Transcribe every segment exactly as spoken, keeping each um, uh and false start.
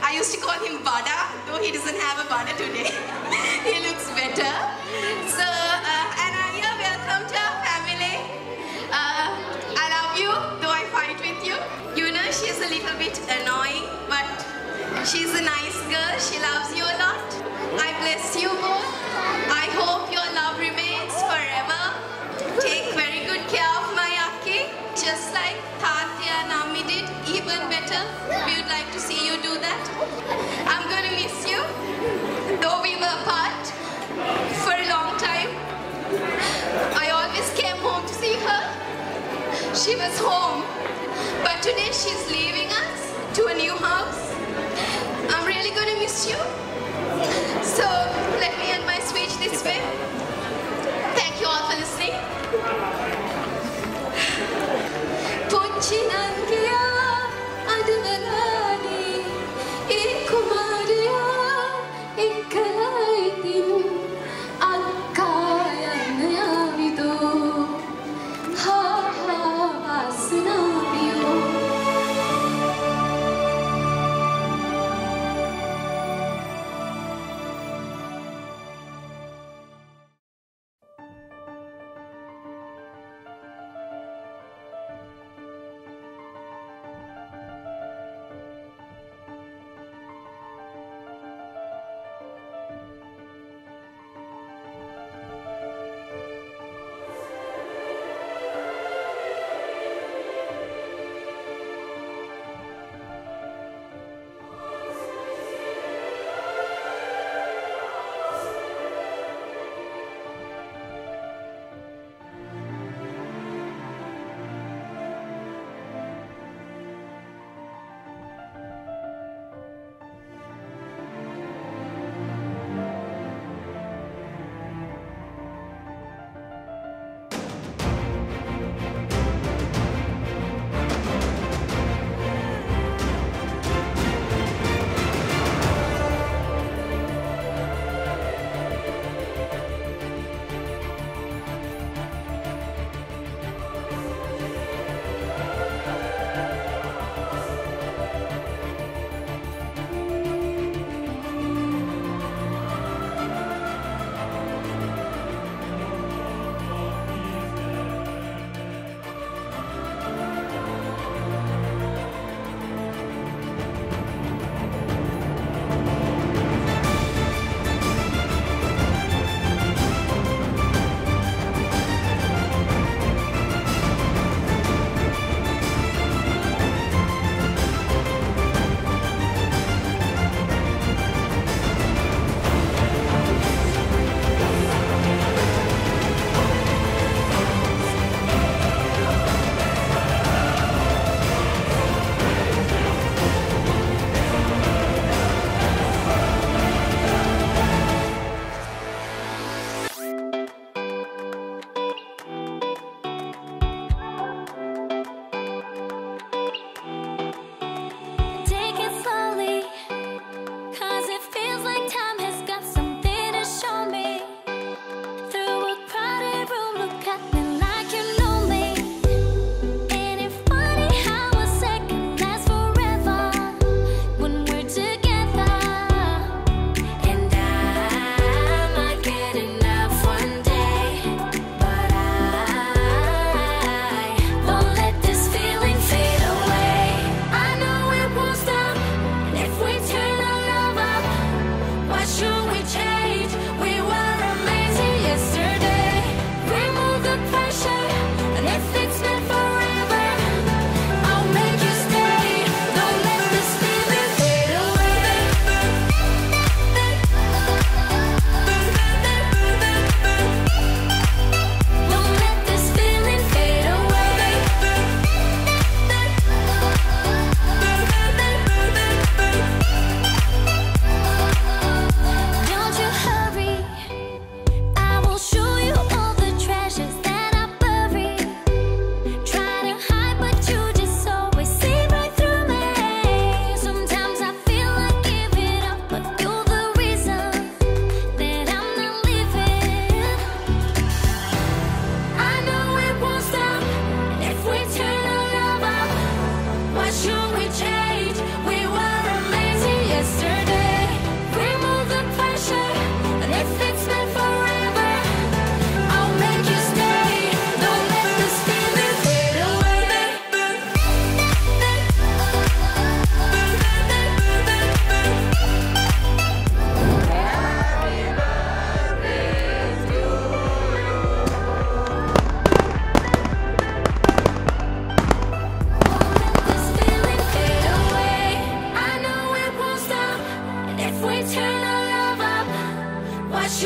I used to call him Bada, though he doesn't have a Bada today. He looks better. So, uh, Anaya, welcome to our family. Uh, I love you, though I fight with you. You know, she's a little bit annoying, but she's a nice girl. She loves you a lot. I bless you both. I hope your love remains forever. Take very good care of my Aki, just like Tathya and Ami did, even better. We would like to see you do that. I'm going to miss you, though we were apart for a long time. I always came home to see her. She was home, but today she's leaving us to a new house. I'm really going to miss you. So let me end my speech this way. Thank you all for listening.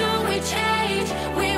do we change? We